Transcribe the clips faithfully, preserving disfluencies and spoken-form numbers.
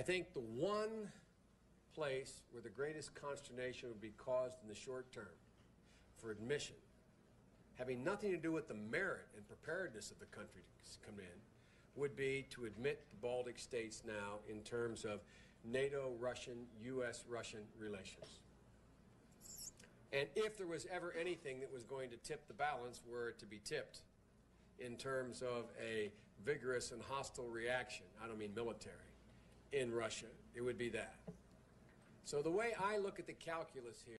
I think the one place where the greatest consternation would be caused in the short term for admission, having nothing to do with the merit and preparedness of the country to come in, would be to admit the Baltic states now in terms of NATO-Russian, U S-Russian relations. And if there was ever anything that was going to tip the balance, were it to be tipped, in terms of a vigorous and hostile reaction, I don't mean military, in Russia, it would be that. So the way I look at the calculus here,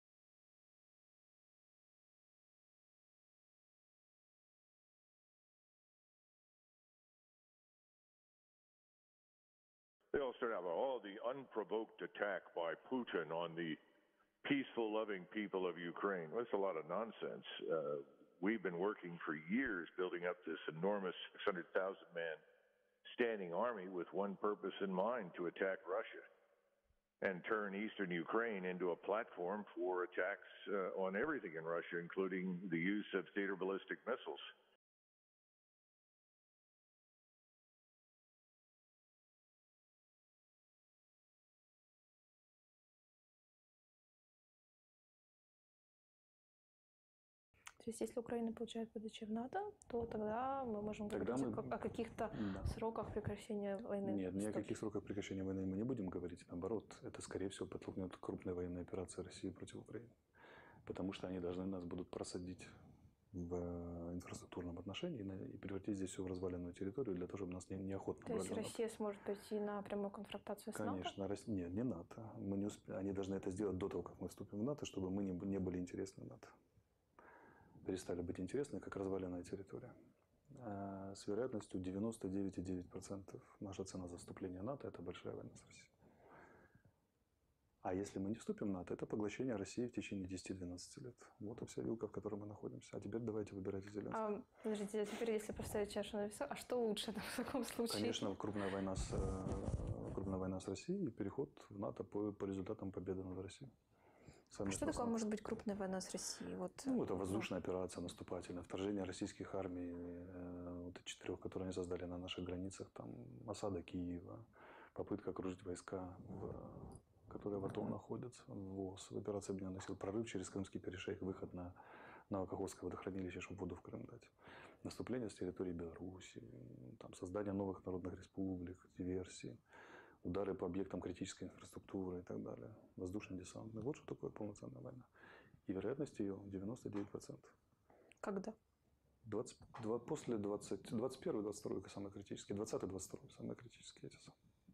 they also have all the unprovoked attack by Putin on the peaceful, loving people of Ukraine. Well, that's a lot of nonsense. Uh, we've been working for years building up this enormous six hundred thousand man standing army with one purpose in mind, to attack Russia and turn eastern Ukraine into a platform for attacks uh, on everything in Russia, including the use of theater ballistic missiles. То есть, если Украина получает выдачи в НАТО, то тогда мы можем тогда говорить мы... о каких-то да. сроках прекращения войны. Нет, ни о каких сроках прекращения войны мы не будем говорить. Наоборот, это, скорее всего, подтолкнет крупные военные операции России против Украины. Потому что они должны нас будут просадить в инфраструктурном отношении и превратить здесь все в разваленную территорию для того, чтобы нас неохотно брали. То есть Россия сможет пойти на прямую конфронтацию с НАТО? Конечно, Россия... нет, не НАТО. Мы не усп... Они должны это сделать до того, как мы вступим в НАТО, чтобы мы не, не были интересны НАТО. Перестали быть интересны, как разваленная территория. С вероятностью девяносто девять и девять десятых процента наша цена за вступление в НАТО – это большая война с Россией. А если мы не вступим в НАТО, это поглощение России в течение десяти-двенадцати лет. Вот и вся вилка, в которой мы находимся. А теперь давайте выбирать Зеленского. А, подождите, а теперь если поставить чашу на весах, а что лучше в таком случае? Конечно, крупная война с, крупная война с Россией и переход в НАТО по, по результатам победы над Россией. А что такое может быть крупная война с Россией? Вот. Ну, это воздушная операция наступательная, вторжение российских армий, э, вот четырех, которые они создали на наших границах, там, осада Киева, попытка окружить войска, в, которые в АТО находятся, ВОС, в операции объединенных сил, прорыв через Крымский перешеек, выход на, на Каховское водохранилище, чтобы воду в Крым дать, наступление с территории Беларуси, там, создание новых народных республик, диверсии. Удары по объектам критической инфраструктуры и так далее. Воздушный десант. Вот что такое полноценная война. И вероятность ее девяносто девять процентов. Когда? двадцать, два, после двадцать, двадцать первый, двадцать второй самые критические. двадцатый, двадцать второй самые критические эти самые.